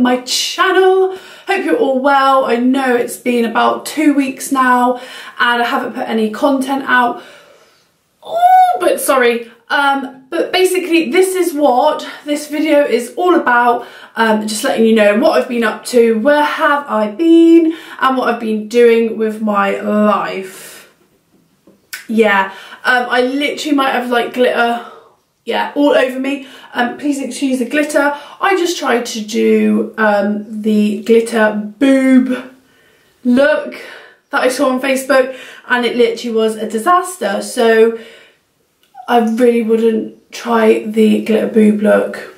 my channel. Hope you're all well. I know it's been about 2 weeks now and I haven't put any content out. But basically this is what this video is all about, just letting you know what I've been up to, where have I been, and what I've been doing with my life. Yeah, I literally might have like glitter, yeah, all over me. Please excuse the glitter. I just tried to do the glitter boob look that I saw on Facebook and it literally was a disaster, so I really wouldn't try the glitter boob look.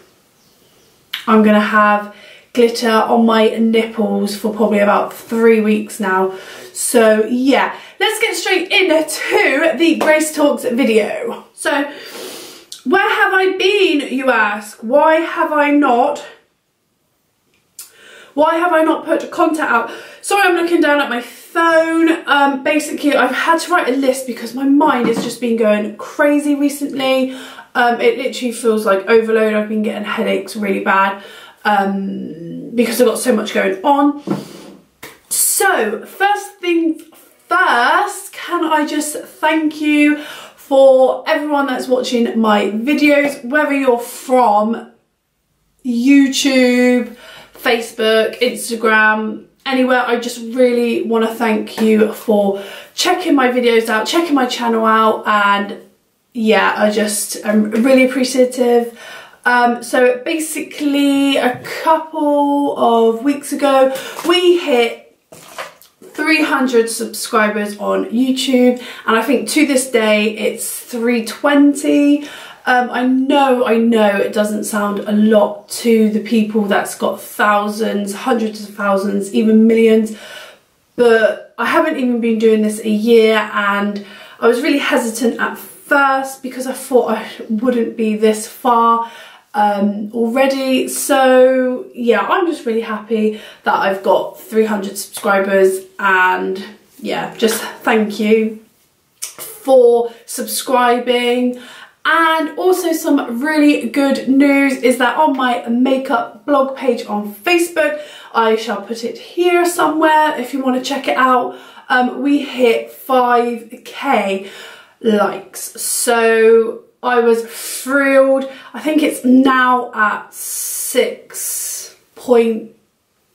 I'm gonna have glitter on my nipples for probably about 3 weeks now. So yeah, let's get straight into the Grace Talks video. So where have I been, you ask? Why have I not put content out? Sorry, I'm looking down at my phone. Basically, I've had to write a list because my mind has just been going crazy recently. It literally feels like overload. I've been getting headaches really bad because I've got so much going on. So, first thing first, can I just thank you for everyone that's watching my videos, whether you're from YouTube, Facebook, Instagram, anywhere. I just really want to thank you for checking my videos out, checking my channel out, and yeah, I'm really appreciative. So basically a couple of weeks ago we hit 300 subscribers on YouTube, and I think to this day it's 320. I know it doesn't sound a lot to the people that's got thousands, hundreds of thousands, even millions, but I haven't even been doing this a year, and I was really hesitant at first because I thought I wouldn't be this far already. So yeah, I'm just really happy that I've got 300 subscribers, and yeah, just thank you for subscribing. And also some really good news is that on my makeup blog page on Facebook, I shall put it here somewhere if you want to check it out, we hit 5k likes. So I was thrilled. I think it's now at 6 point...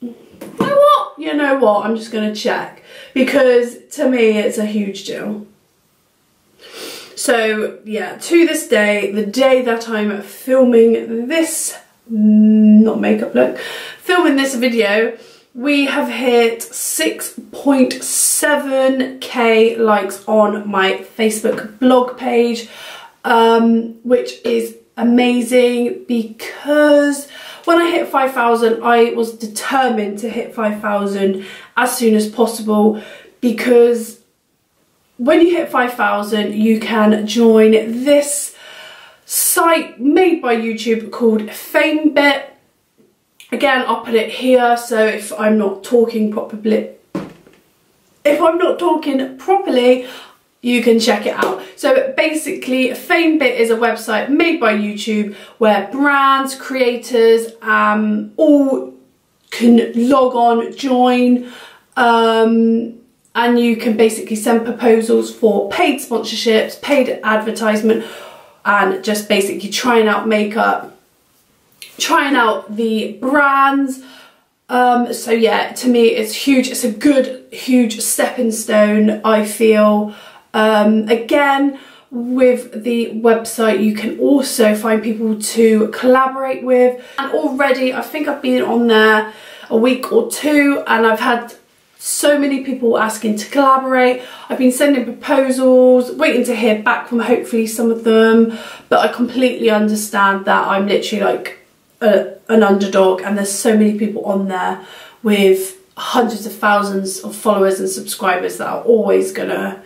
You know what? I'm just going to check because to me it's a huge deal. So yeah, to this day, the day that I'm filming this, not makeup look, filming this video, we have hit 6.7k likes on my Facebook blog page, which is amazing because when I hit 5,000, I was determined to hit 5,000 as soon as possible, because when you hit 5,000, you can join this site made by YouTube called FameBit. Again, I'll put it here, so if I'm not talking properly, you can check it out. So basically, FameBit is a website made by YouTube where brands, creators, all can log on, join, and you can basically send proposals for paid sponsorships, paid advertisement, and just basically trying out makeup, trying out the brands. So yeah, to me it's huge. It's a good, huge stepping stone, I feel. Again, with the website, you can also find people to collaborate with. And already, I think I've been on there a week or two, and I've had so many people asking to collaborate. I've been sending proposals, waiting to hear back from hopefully some of them, but I completely understand that I'm literally like an underdog, and there's so many people on there with hundreds of thousands of followers and subscribers that are always gonna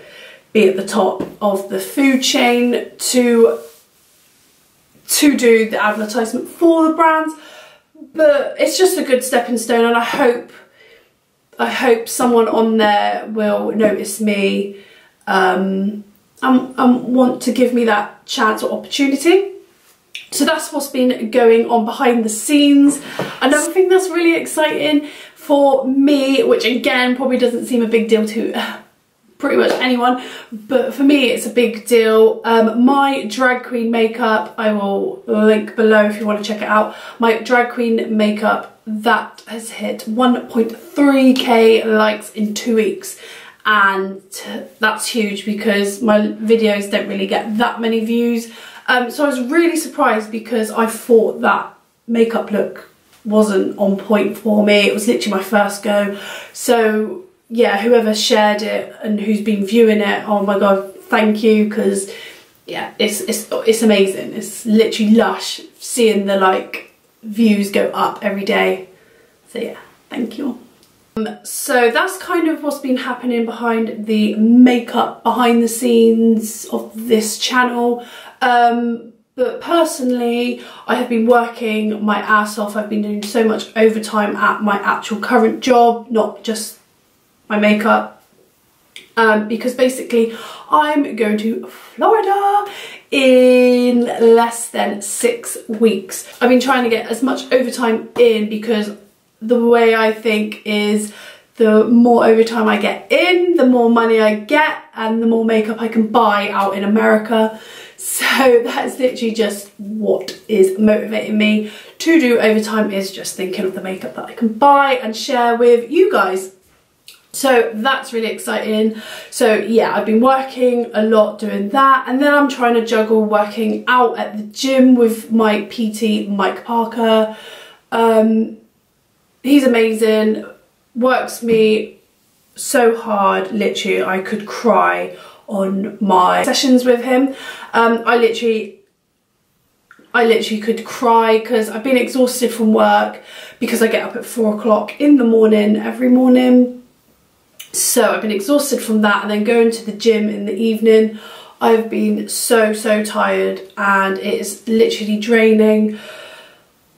be at the top of the food chain to do the advertisement for the brands. But it's just a good stepping stone, and I hope someone on there will notice me and want to give me that chance or opportunity. So that's what's been going on behind the scenes. Another thing that's really exciting for me, which again probably doesn't seem a big deal to pretty much anyone, but for me it's a big deal. My drag queen makeup, I will link below if you want to check it out. My drag queen makeup that has hit 1.3k likes in 2 weeks, and that's huge because my videos don't really get that many views. So I was really surprised because I thought that makeup look wasn't on point for me. It was literally my first go. So yeah, whoever shared it and who's been viewing it, oh my god, thank you, because yeah, it's amazing. It's literally lush seeing the like views go up every day. So yeah, thank you. So that's kind of what's been happening behind the makeup, behind the scenes of this channel. But personally, I have been working my ass off. I've been doing so much overtime at my actual current job, not just my makeup, because basically I'm going to Florida in less than 6 weeks. I've been trying to get as much overtime in because the way I think is the more overtime I get in, the more money I get and the more makeup I can buy out in America. So that's literally just what is motivating me to do overtime, is just thinking of the makeup that I can buy and share with you guys. So that's really exciting. So yeah, I've been working a lot doing that, and then I'm trying to juggle working out at the gym with my PT, Mike Parker. He's amazing, works me so hard, literally I could cry on my sessions with him. I literally could cry because I've been exhausted from work, because I get up at 4 o'clock in the morning every morning. So I've been exhausted from that, and then going to the gym in the evening, I've been so tired and it is literally draining.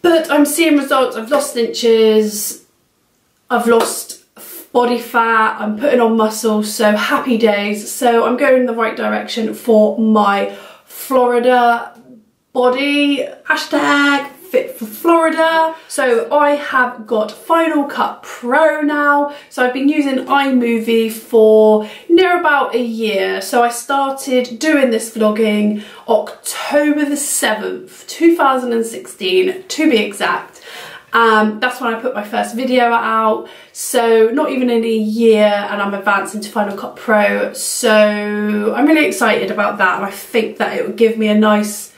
But I'm seeing results. I've lost inches, I've lost body fat, I'm putting on muscle, so happy days. So I'm going in the right direction for my Florida body, hashtag fit for Florida. So I have got Final Cut Pro now. So I've been using iMovie for near about a year. So I started doing this vlogging October the 7th, 2016 to be exact. That's when I put my first video out, so not even in a year, and I'm advancing to Final Cut Pro, so I'm really excited about that, and I think that it will give me a nice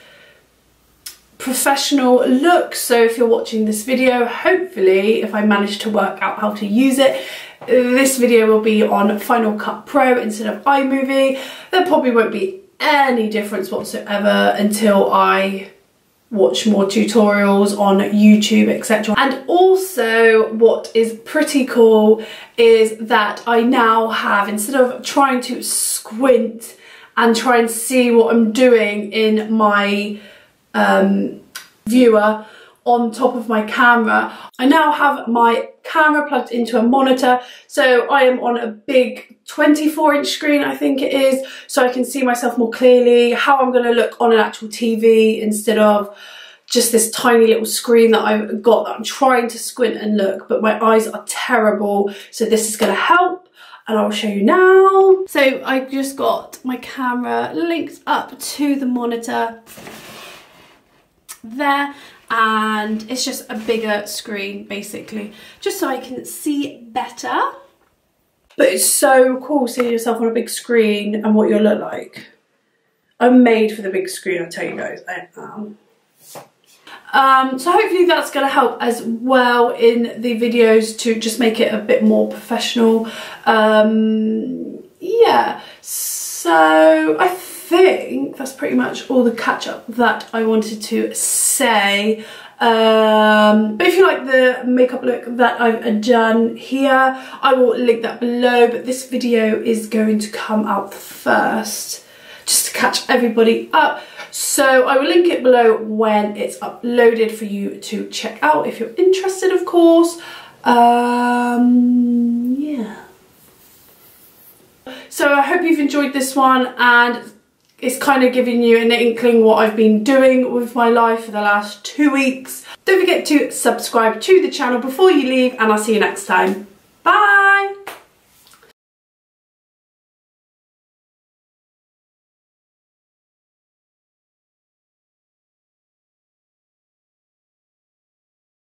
professional look. So if you're watching this video, hopefully, if I manage to work out how to use it, this video will be on Final Cut Pro instead of iMovie. There probably won't be any difference whatsoever until I watch more tutorials on YouTube, etc. And also what is pretty cool is that I now have, instead of trying to squint and try and see what I'm doing in my viewer on top of my camera, I now have my camera plugged into a monitor. So I am on a big 24-inch screen, I think it is, so I can see myself more clearly, how I'm going to look on an actual TV instead of just this tiny little screen that I've got that I'm trying to squint and look, but my eyes are terrible, so this is going to help, and I'll show you now. So I've just got my camera linked up to the monitor there, and it's just a bigger screen basically, just so I can see better. But it's so cool seeing yourself on a big screen and what you'll look like. I'm made for the big screen, I'll tell you guys, I am. So hopefully that's going to help as well in the videos to just make it a bit more professional. Yeah, so I think that's pretty much all the catch up that I wanted to say. But if you like the makeup look that I've done here, I will link that below, but this video is going to come out first just to catch everybody up, so I will link it below when it's uploaded for you to check out if you're interested, of course. Yeah, so I hope you've enjoyed this one, and It's kind of giving you an inkling what I've been doing with my life for the last 2 weeks. Don't forget to subscribe to the channel before you leave, and I'll see you next time. Bye!